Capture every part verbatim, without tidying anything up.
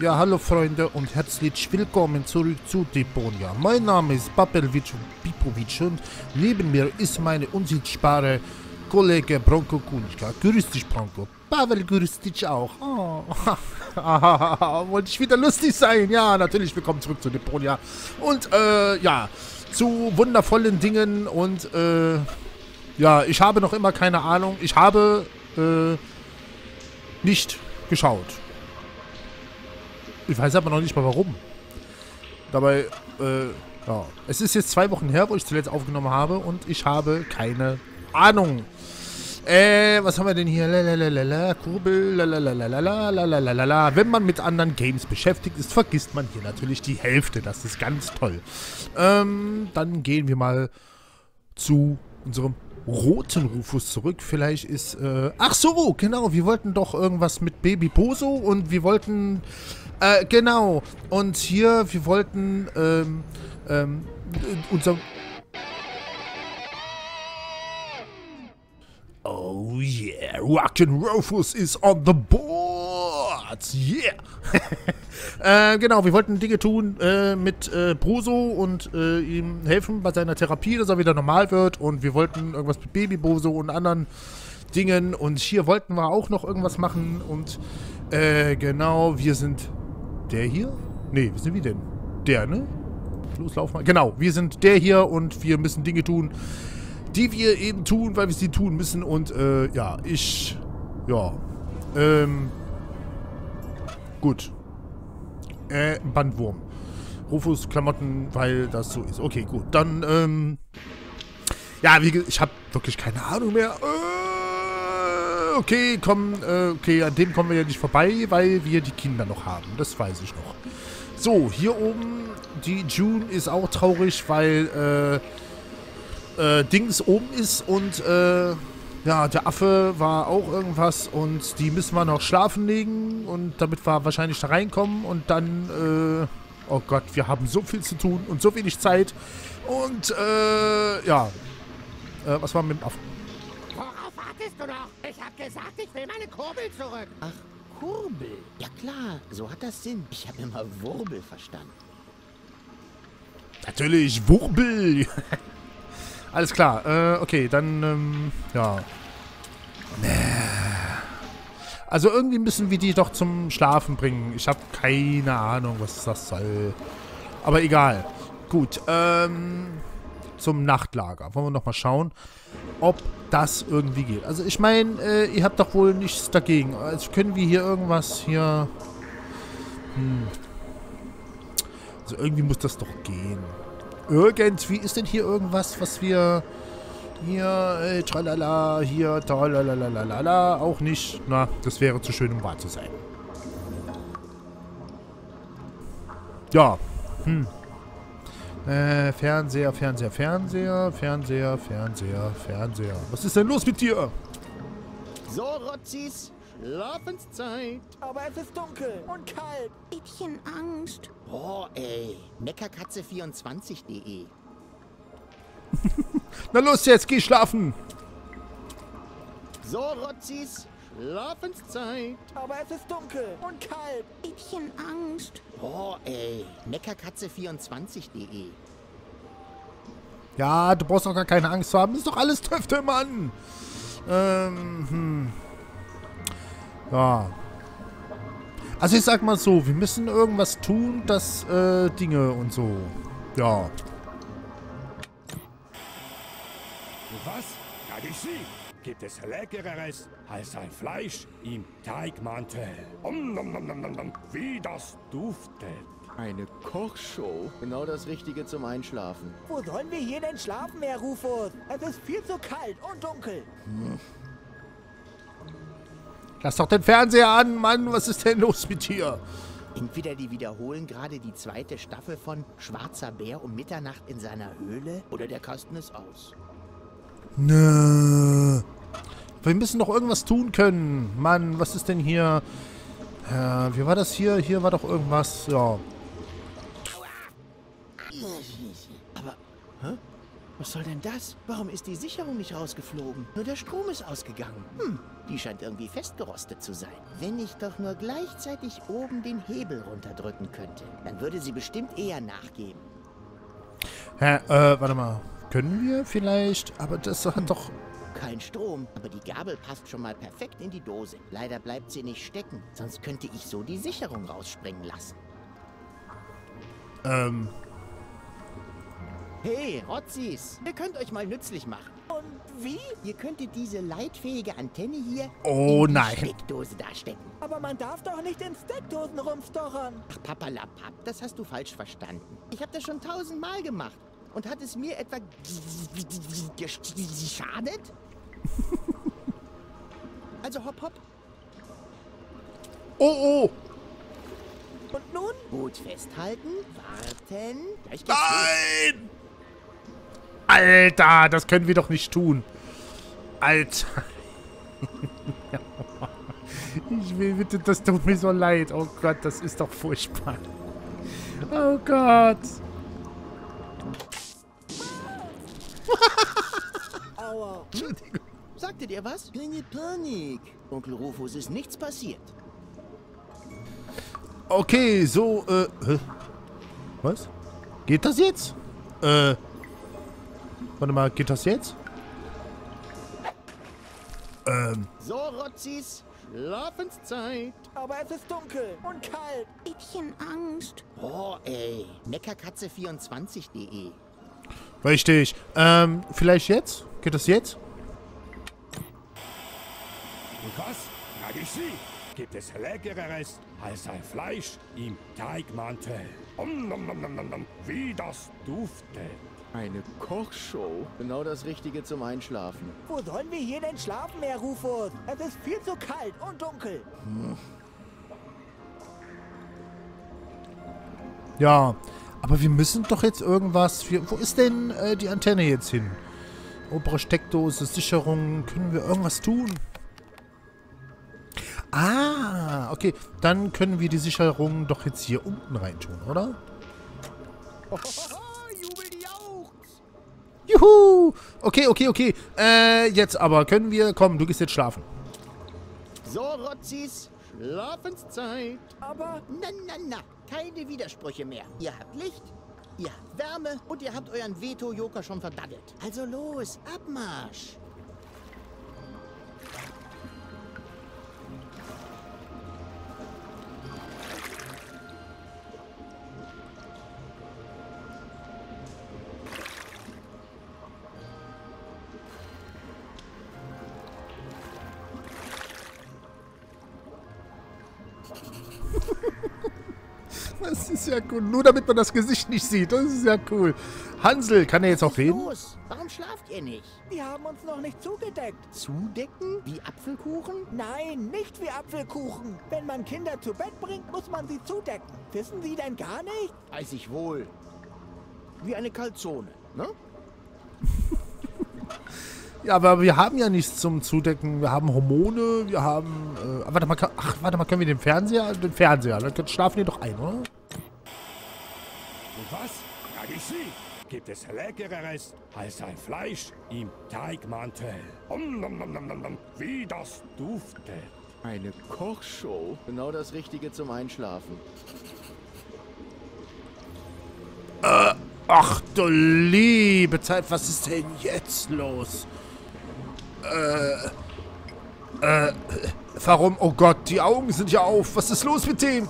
Ja, hallo Freunde und herzlich willkommen zurück zu Deponia. Mein Name ist Pavel Vitsch Bipovic und neben mir ist meine unsichtbare Kollege Bronko Kunica. Grüß dich, Bronko. Pavel, grüß dich auch. Oh. Wollte ich wieder lustig sein? Ja, natürlich, willkommen zurück zu Deponia. Und, äh, ja, zu wundervollen Dingen und, äh, ja, ich habe noch immer keine Ahnung. Ich habe, äh, nicht geschaut. Ich weiß aber noch nicht mal warum. Dabei, äh, ja. Es ist jetzt zwei Wochen her, wo ich zuletzt aufgenommen habe und ich habe keine Ahnung. Äh, was haben wir denn hier? Lalalala, Kurbel, lalalala, lalalala. Wenn man mit anderen Games beschäftigt ist, vergisst man hier natürlich die Hälfte. Das ist ganz toll. Ähm, dann gehen wir mal zu unserem Roten Rufus zurück. Vielleicht ist, äh... Ach so, genau. Wir wollten doch irgendwas mit Baby Bozo und wir wollten... Äh, genau. Und hier, wir wollten, ähm, ähm, unser... Oh yeah, Roten Rufus is on the board. Yeah. äh, genau, wir wollten Dinge tun äh, mit äh, Bruso und äh, ihm helfen bei seiner Therapie, dass er wieder normal wird. Und wir wollten irgendwas mit Baby Bozo und anderen Dingen. Und hier wollten wir auch noch irgendwas machen. Und äh, genau, wir sind der hier? Nee, wir sind wie denn? Der, ne? Loslauf mal. Genau, wir sind der hier und wir müssen Dinge tun, die wir eben tun, weil wir sie tun müssen. Und, äh, ja, ich... Ja. Ähm... Gut. Äh, Bandwurm. Rufus, Klamotten, weil das so ist. Okay, gut. Dann, ähm... ja, wie gesagt, ich habe wirklich keine Ahnung mehr. Äh, okay, komm, äh, okay, an dem kommen wir ja nicht vorbei, weil wir die Kinder noch haben. Das weiß ich noch. So, hier oben, die June ist auch traurig, weil, äh... Äh, Dings oben ist und äh, ja, der Affe war auch irgendwas und die müssen wir noch schlafen legen und damit wir wahrscheinlich da reinkommen und dann, äh, oh Gott, wir haben so viel zu tun und so wenig Zeit und äh, ja, äh, was war mit dem Affen? Worauf wartest du noch? Ich hab gesagt, ich will meine Kurbel zurück. Ach, Kurbel? Ja klar, so hat das Sinn. Ich habe immer Wurbel verstanden. Natürlich, Wurbel! Alles klar, äh, okay, dann, ähm, ja. Also irgendwie müssen wir die doch zum Schlafen bringen. Ich habe keine Ahnung, was das soll. Aber egal. Gut, ähm, zum Nachtlager. Wollen wir nochmal schauen, ob das irgendwie geht. Also ich meine, äh, ihr habt doch wohl nichts dagegen. Also können wir hier irgendwas hier... Hm. Also irgendwie muss das doch gehen. Irgendwie ist denn hier irgendwas, was wir hier, äh, tralala, hier, tralala, auch nicht. Na, das wäre zu schön, um wahr zu sein. Ja, hm. Äh, Fernseher, Fernseher, Fernseher, Fernseher, Fernseher, Fernseher. Was ist denn los mit dir? So, Rotzis, Schlafenszeit. Aber es ist dunkel und kalt. Bisschen Angst. Boah, ey. Meckerkatze vierundzwanzig punkt de. Na los jetzt, geh schlafen. So, Rotzis, Schlafenszeit. Aber es ist dunkel und kalt. Bisschen Angst. Boah, ey. Meckerkatze vierundzwanzig punkt de. Ja, du brauchst doch gar keine Angst zu haben. Das ist doch alles Töfte, Mann. Ähm, hm. Ja. Also ich sag mal so, wir müssen irgendwas tun, das, äh, Dinge und so. Ja. Was? Frag ich Sie. Gibt es Leckereres als ein Fleisch im Teigmantel? Um, um, um, um, um, wie das duftet. Eine Kochshow. Genau das Richtige zum Einschlafen. Wo sollen wir hier denn schlafen, Herr Rufus? Es ist viel zu kalt und dunkel. Hm. Lass doch den Fernseher an, Mann. Was ist denn los mit dir? Entweder die wiederholen gerade die zweite Staffel von Schwarzer Bär um Mitternacht in seiner Höhle oder der Kasten ist aus. Nö. Wir müssen doch irgendwas tun können. Mann, was ist denn hier? Äh, wie war das hier? Hier war doch irgendwas. Ja. Aber, hä? Was soll denn das? Warum ist die Sicherung nicht rausgeflogen? Nur der Strom ist ausgegangen. Hm, die scheint irgendwie festgerostet zu sein. Wenn ich doch nur gleichzeitig oben den Hebel runterdrücken könnte, dann würde sie bestimmt eher nachgeben. Hä, äh, warte mal. Können wir vielleicht? Aber das hat doch... Kein Strom, aber die Gabel passt schon mal perfekt in die Dose. Leider bleibt sie nicht stecken, sonst könnte ich so die Sicherung rausspringen lassen. Ähm... Hey, Rotzis, ihr könnt euch mal nützlich machen. Und wie? Ihr könntet diese leitfähige Antenne hier oh, in die nein. Steckdose da stecken. Aber man darf doch nicht in Steckdosen rumstochern. Ach, Papalapap, das hast du falsch verstanden. Ich habe das schon tausendmal gemacht. Und hat es mir etwa geschadet? Also hopp, hopp. Oh, oh. Und nun? Gut festhalten, warten. Gleich geht's Nein! Los. Alter, das können wir doch nicht tun. Alter. Ich will bitte, das tut mir so leid. Oh Gott, das ist doch furchtbar. Oh Gott. Aua. Entschuldigung. Sagtet ihr was? Keine Panik. Onkel Rufus ist nichts passiert. Okay, so, äh, hä? Was? Geht das jetzt? Äh, warte mal, geht das jetzt? Ähm. So, Rotzis, Schlafenszeit. Aber es ist dunkel und kalt. Bisschen Angst. Oh, ey, Meckerkatze vierundzwanzig punkt de. Richtig. Ähm, vielleicht jetzt? Geht das jetzt? Und was? Frage ich Sie. Gibt es Leckereres als ein Fleisch im Teigmantel. Um, um, um, um, um, wie das duftet. Eine Kochshow? Genau das Richtige zum Einschlafen. Wo sollen wir hier denn schlafen, Herr Rufus? Es ist viel zu kalt und dunkel. Hm. Ja, aber wir müssen doch jetzt irgendwas... Für, wo ist denn äh, die Antenne jetzt hin? Obere Steckdose, Sicherung. Können wir irgendwas tun? Ah, okay. Dann können wir die Sicherung doch jetzt hier unten reintun, oder? Juhu! Okay, okay, okay. Äh, jetzt aber. Können wir... Komm, du gehst jetzt schlafen. So, Rotzis. Schlafenszeit. Aber... Na, na, na. Keine Widersprüche mehr. Ihr habt Licht, ihr habt Wärme und ihr habt euren Veto-Joker schon verdaddelt. Also los, Abmarsch. Das ist ja cool. Nur damit man das Gesicht nicht sieht. Das ist ja cool. Hansel, kann er jetzt auch reden? Los? Warum schlaft ihr nicht? Wir haben uns noch nicht zugedeckt. Zudecken? Wie Apfelkuchen? Nein, nicht wie Apfelkuchen. Wenn man Kinder zu Bett bringt, muss man sie zudecken. Wissen Sie denn gar nicht? Weiß ich wohl. Wie eine Kalzone, ne? Ja, aber wir haben ja nichts zum Zudecken. Wir haben Hormone, wir haben... Äh, warte mal, ach, warte mal, können wir den Fernseher... Den Fernseher, dann schlafen wir doch ein, oder? Und was? Frage ich Sie. Gibt es Leckereres als ein Fleisch im Teigmantel? Um, um, um, um, um, wie das duftet. Eine Kochshow? Genau das Richtige zum Einschlafen. Äh, ach du liebe Zeit, was ist denn jetzt los? Äh, äh, warum? Oh Gott, die Augen sind ja auf. Was ist los mit dem?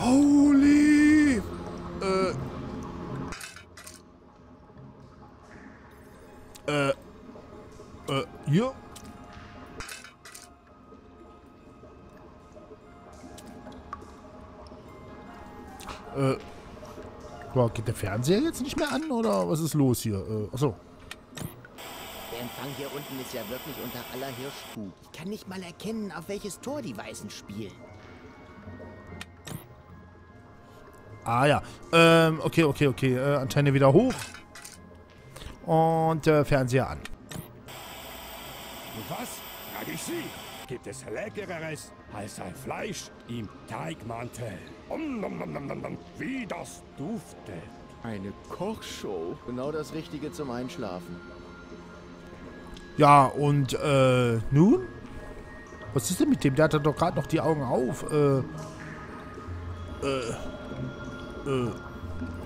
Holy. Äh. Äh. Äh, hier? Äh. Boah, geht der Fernseher jetzt nicht mehr an, oder was ist los hier? Äh, achso. Der Empfang hier unten ist ja wirklich unter aller Hirschkuh. Ich kann nicht mal erkennen, auf welches Tor die Weißen spielen. Ah ja. Ähm, okay, okay, okay. Äh, Antenne wieder hoch. Und äh, Fernseher an. Und was? Frage ich Sie. Gibt es Leckereres als ein Fleisch im Teigmantel? Um, um, um, um, um, um, wie das duftet. Eine Kochshow? Genau das Richtige zum Einschlafen. Ja, und äh, nun? Was ist denn mit dem? Der hatte doch gerade noch die Augen auf. Äh, äh, äh.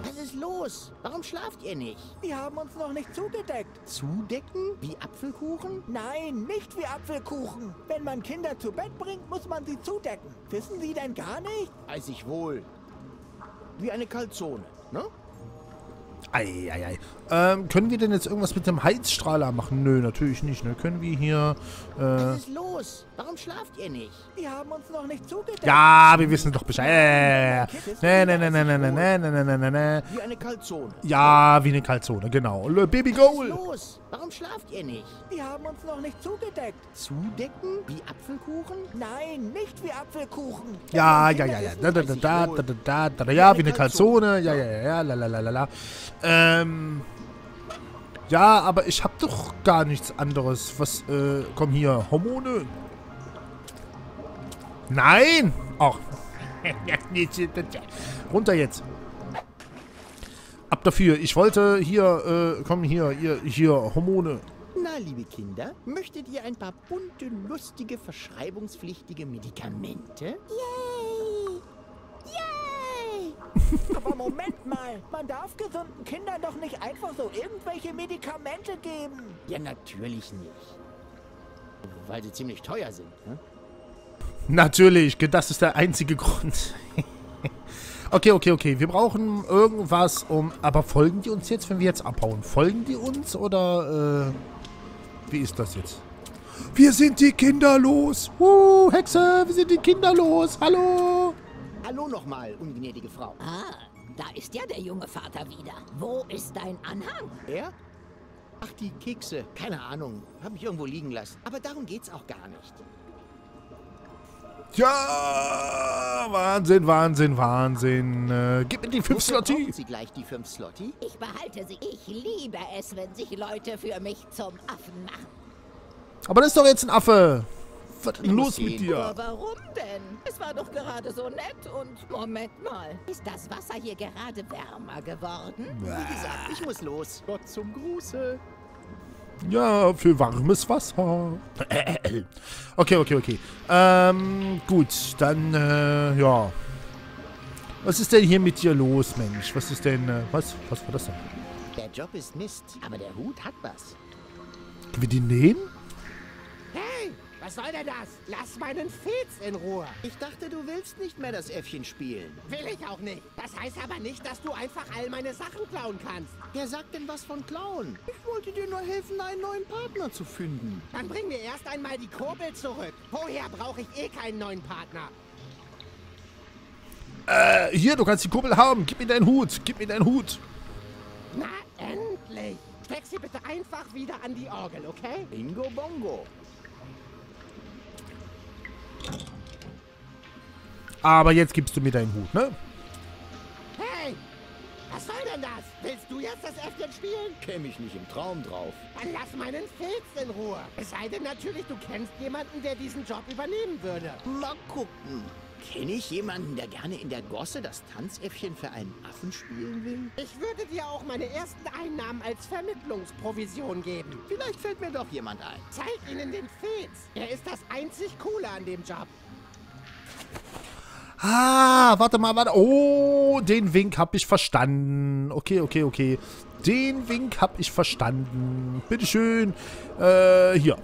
Was ist los? Warum schlaft ihr nicht? Wir haben uns noch nicht zugedeckt. Zudecken? Wie Apfelkuchen? Nein, nicht wie Apfelkuchen. Wenn man Kinder zu Bett bringt, muss man sie zudecken. Wissen Sie denn gar nicht? Weiß ich wohl. Wie eine Kalzone, ne? Ei, ei, ei. Ähm, können wir denn jetzt irgendwas mit dem Heizstrahler machen? Nö, natürlich nicht, ne? Können wir hier, äh... Was ist los? Warum schlaft ihr nicht? Wir haben uns noch nicht zugedeckt. Ja, wir wissen doch Bescheid. Ne, ne, ne, ne, ne, ne, ne, ne, ne, ne, ne. Wie eine Kalzone. Ja, wie eine Kalzone, genau. Baby Goal. Was ist los? Warum schlaft ihr nicht? Wir haben uns noch nicht zugedeckt. Zudecken? Wie Apfelkuchen? Nein, nicht wie Apfelkuchen. Ja, ja, ja, ja. Da, da, da, da, da, da, da, da. Ja, wie eine Kalzone. Ja, ja, ja, ja, la, la, la, la, la. Ähm, ja, aber ich hab doch gar nichts anderes. Was, äh, komm hier, Hormone? Nein! Ach, runter jetzt. Ab dafür. Ich wollte hier, äh, komm hier, hier, hier, Hormone. Na, liebe Kinder, möchtet ihr ein paar bunte, lustige, verschreibungspflichtige Medikamente? Yay! Aber Moment mal, man darf gesunden Kindern doch nicht einfach so irgendwelche Medikamente geben. Ja, natürlich nicht. Weil sie ziemlich teuer sind, ne? Natürlich, das ist der einzige Grund. Okay, okay, okay, wir brauchen irgendwas um... Aber folgen die uns jetzt, wenn wir jetzt abhauen? Folgen die uns oder... Äh, wie ist das jetzt? Wir sind die Kinder los! Uh, Hexe, wir sind die Kinder los! Hallo! Hallo nochmal, ungnädige Frau. Ah, da ist ja der junge Vater wieder. Wo ist dein Anhang? Er? Ach, die Kekse. Keine Ahnung. Hab ich irgendwo liegen lassen. Aber darum geht's auch gar nicht. Tja, Wahnsinn, Wahnsinn, Wahnsinn. Äh, gib mir die fünf Slotti. Sie gleich die fünf Slotti? Ich behalte sie. Ich liebe es, wenn sich Leute für mich zum Affen machen. Aber das ist doch jetzt ein Affe. Was ist denn los mit dir? Aber warum denn? Es war doch gerade so nett und... Moment mal. Ist das Wasser hier gerade wärmer geworden? Bäh. Wie gesagt, ich muss los. Gott zum Gruße. Ja, für warmes Wasser. Okay, okay, okay. Ähm, gut. Dann, äh, ja. Was ist denn hier mit dir los, Mensch? Was ist denn, äh, was? Was war das denn? Der Job ist Mist, aber der Hut hat was. Können wir den nehmen? Hey! Was soll denn das? Lass meinen Fez in Ruhe. Ich dachte, du willst nicht mehr das Äffchen spielen. Will ich auch nicht. Das heißt aber nicht, dass du einfach all meine Sachen klauen kannst. Wer sagt denn was von klauen? Ich wollte dir nur helfen, einen neuen Partner zu finden. Dann bring mir erst einmal die Kurbel zurück. Woher brauche ich eh keinen neuen Partner? Äh, hier, du kannst die Kurbel haben. Gib mir deinen Hut. Gib mir deinen Hut. Na, endlich. Steck sie bitte einfach wieder an die Orgel, okay? Bingo Bongo. Aber jetzt gibst du mir deinen Hut, ne? Hey! Was soll denn das? Willst du jetzt das Äffchen spielen? Käme ich nicht im Traum drauf. Dann lass meinen Filz in Ruhe. Es sei denn natürlich, du kennst jemanden, der diesen Job übernehmen würde. Mal gucken. Kenne ich jemanden, der gerne in der Gosse das Tanzäffchen für einen Affen spielen will? Ich würde dir auch meine ersten Einnahmen als Vermittlungsprovision geben. Vielleicht fällt mir doch jemand ein. Zeig ihnen den Filz. Er ist das einzig Coole an dem Job. Ah, warte mal, warte. Oh, den Wink hab ich verstanden. Okay, okay, okay. Den Wink hab ich verstanden. Bitteschön. Äh, hier.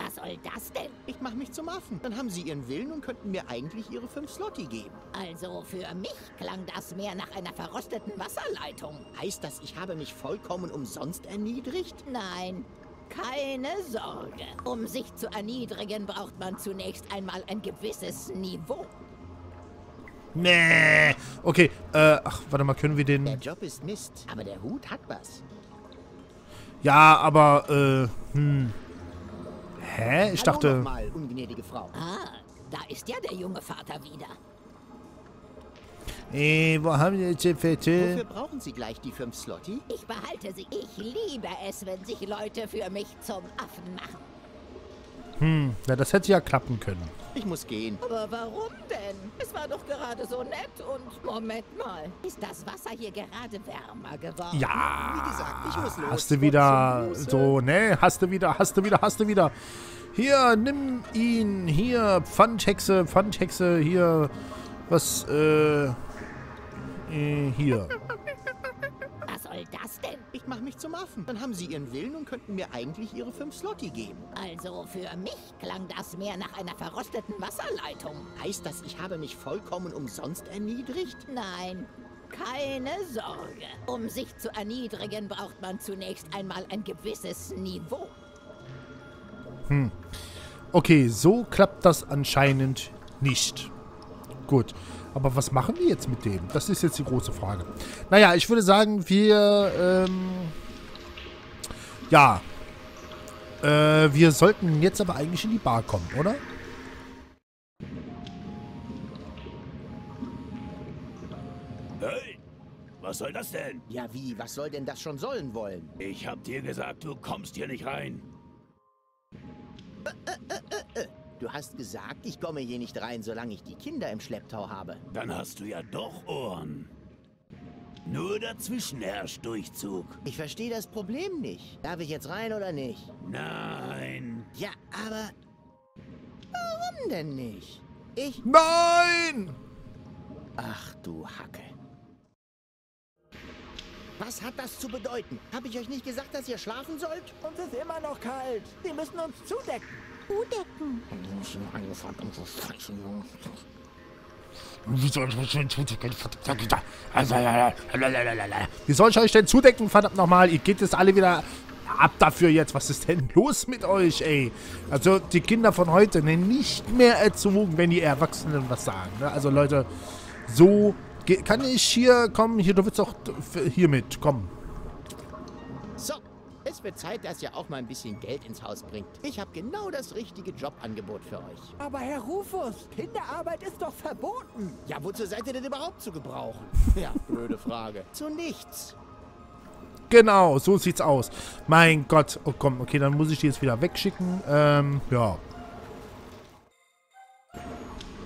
Was soll das denn? Ich mach mich zum Affen. Dann haben sie ihren Willen und könnten mir eigentlich ihre fünf Slotti geben. Also für mich klang das mehr nach einer verrosteten Wasserleitung. Heißt das, ich habe mich vollkommen umsonst erniedrigt? Nein. Keine Sorge. Um sich zu erniedrigen, braucht man zunächst einmal ein gewisses Niveau. Nee. Okay, äh, ach, warte mal, können wir den... Der Job ist Mist, aber der Hut hat was. Ja, aber, äh, hm. Hä? Ich dachte... Hallo nochmal, ungnädige Frau. Ah, da ist ja der junge Vater wieder. Ey, wo haben wir jetzt Fette? Wofür brauchen Sie gleich die fünf Slotti? Ich behalte sie. Ich liebe es, wenn sich Leute für mich zum Affen machen. Hm, na, das hätte ja klappen können. Ich muss gehen. Aber warum denn? Es war doch gerade so nett und... Moment mal. Ist das Wasser hier gerade wärmer geworden? Ja. Wie gesagt, ich muss los. Hast du wieder... So, ne, hast du wieder, hast du wieder, hast du wieder. Hier, nimm ihn. Hier, Pfandhexe, Pfandhexe. Hier, was, äh... äh hier. Was soll das denn? Ich mache mich zum Affen. Dann haben sie ihren Willen und könnten mir eigentlich ihre fünf Slotti geben. Also für mich klang das mehr nach einer verrosteten Wasserleitung. Heißt das, ich habe mich vollkommen umsonst erniedrigt? Nein, keine Sorge. Um sich zu erniedrigen, braucht man zunächst einmal ein gewisses Niveau. Hm. Okay, so klappt das anscheinend nicht. Gut. Aber was machen wir jetzt mit dem? Das ist jetzt die große Frage. Naja, ich würde sagen, wir, ähm, ja, äh, wir sollten jetzt aber eigentlich in die Bar kommen, oder? Hey, was soll das denn? Ja, wie, was soll denn das schon sollen wollen? Ich hab dir gesagt, du kommst hier nicht rein. Äh, äh, äh, äh. Du hast gesagt, ich komme hier nicht rein, solange ich die Kinder im Schlepptau habe. Dann hast du ja doch Ohren. Nur dazwischen herrscht Durchzug. Ich verstehe das Problem nicht. Darf ich jetzt rein oder nicht? Nein. Ja, aber... Warum denn nicht? Ich... Nein! Ach du Hacke. Was hat das zu bedeuten? Habe ich euch nicht gesagt, dass ihr schlafen sollt? Uns ist immer noch kalt. Wir müssen uns zudecken. Zudecken? Wir müssen angefangen, um zu streichen, Jungs. Wie soll ich euch denn zudecken, verdammt nochmal? Ihr geht jetzt alle wieder ab dafür jetzt. Was ist denn los mit euch, ey? Also, die Kinder von heute, ne, nicht mehr erzogen, wenn die Erwachsenen was sagen. Ne? Also, Leute, so... Kann ich hier kommen? Hier, du willst doch hier mit. Komm. So, es wird Zeit, dass ihr auch mal ein bisschen Geld ins Haus bringt. Ich habe genau das richtige Jobangebot für euch. Aber Herr Rufus, Kinderarbeit ist doch verboten. Ja, wozu seid ihr denn überhaupt zu gebrauchen? Ja, blöde Frage. Zu nichts. Genau, so sieht's aus. Mein Gott. Oh, komm, okay, dann muss ich die jetzt wieder wegschicken. Ähm, ja.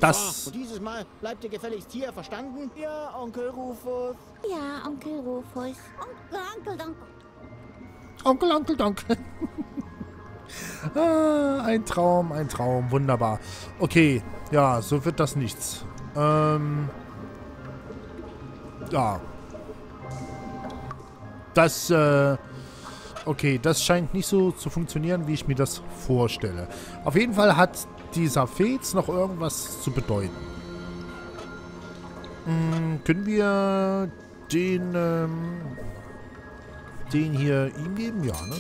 Das. Oh, und dieses Mal bleibt ihr gefälligst hier, verstanden? Ja, Onkel Rufus. Ja, Onkel Rufus. Onkel, Onkel, Onkel. Onkel, Onkel, Onkel. ah, ein Traum, ein Traum. Wunderbar. Okay, ja, so wird das nichts. Ähm. Ja. Das, äh. Okay, das scheint nicht so zu funktionieren, wie ich mir das vorstelle. Auf jeden Fall hat dieser Fez noch irgendwas zu bedeuten. Hm, können wir den, ähm, den hier ihm geben? Ja, ne?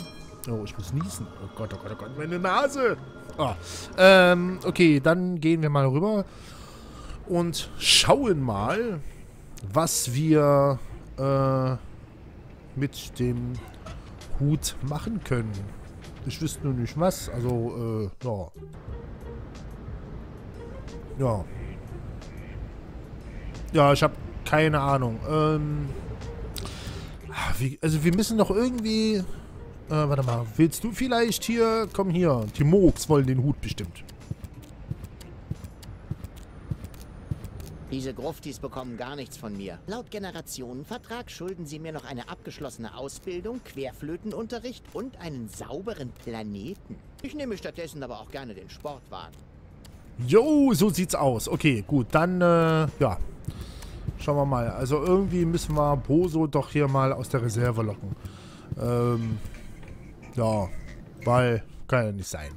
Oh, ich muss niesen. Oh Gott, oh Gott, oh Gott, meine Nase! Ah, ähm, okay, dann gehen wir mal rüber und schauen mal, was wir, äh, mit dem Hut machen können. Ich wüsste nur nicht was, also, äh, ja. Ja. Ja, ich habe keine Ahnung. Ähm, wie, also wir müssen doch irgendwie... Äh, warte mal, willst du vielleicht hier... Komm hier, die Mooks wollen den Hut bestimmt. Diese Gruftis bekommen gar nichts von mir. Laut Generationenvertrag schulden sie mir noch eine abgeschlossene Ausbildung, Querflötenunterricht und einen sauberen Planeten. Ich nehme stattdessen aber auch gerne den Sportwagen. Jo, so sieht's aus. Okay, gut, dann, äh, ja. Schauen wir mal. Also irgendwie müssen wir Bozo doch hier mal aus der Reserve locken. Ähm, ja, weil, kann ja nicht sein.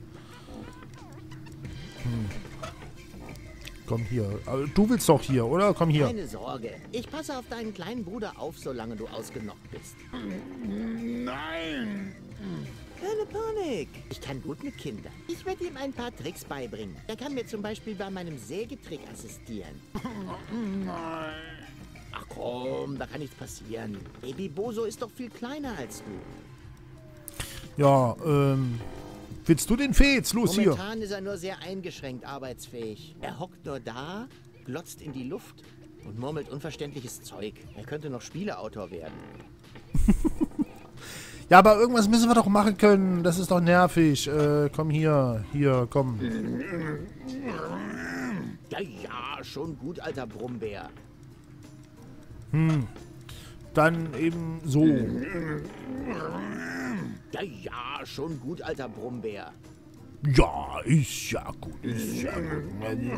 Hm. Komm hier. Du willst doch hier, oder? Komm hier. Keine Sorge. Ich passe auf deinen kleinen Bruder auf, solange du ausgenockt bist. Nein! Keine Panik. Ich kann gut mit Kindern. Ich werde ihm ein paar Tricks beibringen. Er kann mir zum Beispiel bei meinem Sägetrick assistieren. Nein. Ach komm, da kann nichts passieren. Baby Bozo ist doch viel kleiner als du. Ja, ähm... willst du den Fez? Los, hier. Momentan ist er nur sehr eingeschränkt arbeitsfähig. Er hockt nur da, glotzt in die Luft und murmelt unverständliches Zeug. Er könnte noch Spieleautor werden. Ja, aber irgendwas müssen wir doch machen können. Das ist doch nervig. Äh, komm hier. Hier, komm. Ja, ja, schon gut, alter Brummbär. Hm. Dann eben so. Ja, ja, schon gut, alter Brummbär. Ja, ist ja gut, ist ja gut. Ja, ja,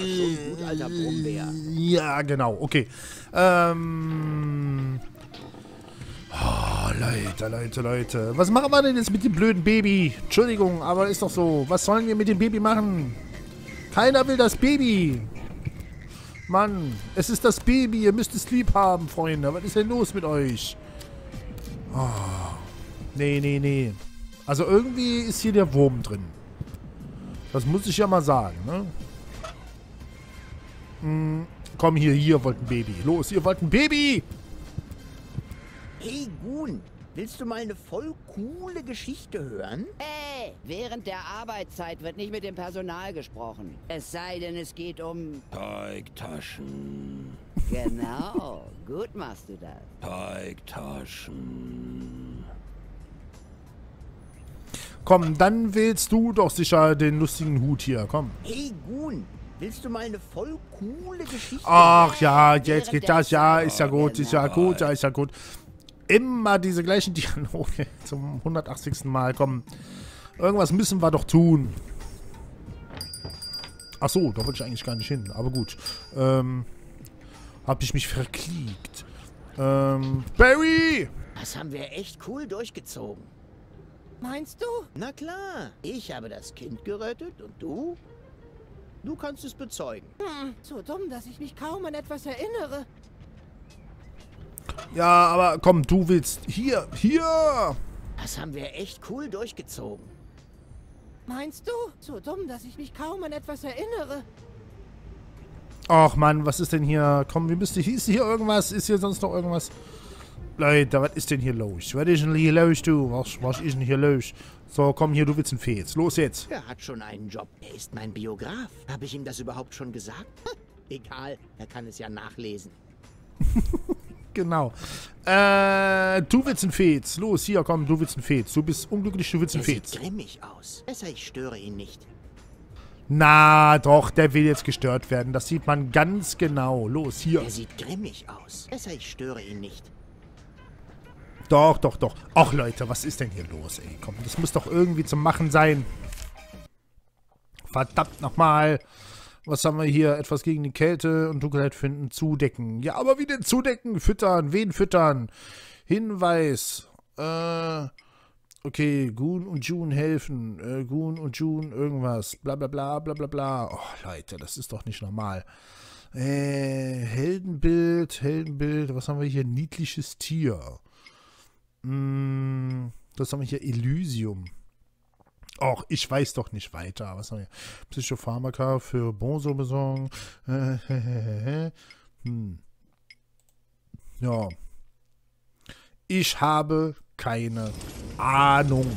schon gut, alter Brummbär. Ja, genau, okay. Ähm... Oh, Leute, Leute, Leute. Was machen wir denn jetzt mit dem blöden Baby? Entschuldigung, aber ist doch so. Was sollen wir mit dem Baby machen? Keiner will das Baby. Mann, es ist das Baby. Ihr müsst es lieb haben, Freunde. Was ist denn los mit euch? Oh. Nee, nee, nee. Also irgendwie ist hier der Wurm drin. Das muss ich ja mal sagen, ne? Hm, komm hier, hier wollt ein Baby. Los, ihr wollt ein Baby! Hey, Gun, willst du mal eine voll coole Geschichte hören? Hey, während der Arbeitszeit wird nicht mit dem Personal gesprochen. Es sei denn, es geht um... Teigtaschen. Genau, gut machst du das. Teigtaschen. Komm, dann wählst du doch sicher den lustigen Hut hier, komm. Hey, Gun. Willst du mal eine voll coole Geschichte hören? Ach ja, jetzt geht das, ja, ist ja gut, ist ja gut, ja, ist ja gut. Immer diese gleichen Dialoge zum hundertachtzigsten Mal kommen. Irgendwas müssen wir doch tun. Achso, da wollte ich eigentlich gar nicht hin, aber gut. Ähm, hab ich mich verklickt. Ähm, Barry! Das haben wir echt cool durchgezogen. Meinst du? Na klar, ich habe das Kind gerettet und du? Du kannst es bezeugen. Hm, so dumm, dass ich mich kaum an etwas erinnere. Ja, aber komm, du willst... Hier, hier! Das haben wir echt cool durchgezogen. Meinst du? So dumm, dass ich mich kaum an etwas erinnere. Ach Mann, was ist denn hier? Komm, wir müssen... Ist hier irgendwas? Ist hier sonst noch irgendwas? Leute, was ist denn hier los? Was ist denn hier los, du? Was, was ist denn hier los? So, komm hier, du willst ein Fez. Los jetzt. Er hat schon einen Job. Er ist mein Biograf. Habe ich ihm das überhaupt schon gesagt? Egal, er kann es ja nachlesen. Genau. Äh, du willst ein Fez. Los, hier, komm, du willst ein Fez. Du bist unglücklich, du willst ein Fez. Sieht grimmig aus. Besser, ich störe ihn nicht. Na, doch, der will jetzt gestört werden. Das sieht man ganz genau. Los, hier. Er sieht grimmig aus. Besser, ich störe ihn nicht. Doch, doch, doch. Ach, Leute, was ist denn hier los, ey? Komm, das muss doch irgendwie zum Machen sein. Verdammt nochmal. Was haben wir hier? Etwas gegen die Kälte und Dunkelheit finden. Zudecken. Ja, aber wie denn zudecken? Füttern. Wen füttern? Hinweis. Äh, okay, Gun und June helfen. Äh, Gun und June irgendwas. Bla, bla, bla, bla, bla, bla. Oh, Leute, das ist doch nicht normal. Äh, Heldenbild, Heldenbild. Was haben wir hier? Niedliches Tier. Das haben wir hier, Elysium. Och, ich weiß doch nicht weiter. Was haben wir hier? Psychopharmaka für Bozo besorgen. Hm. Ja. Ich habe keine Ahnung.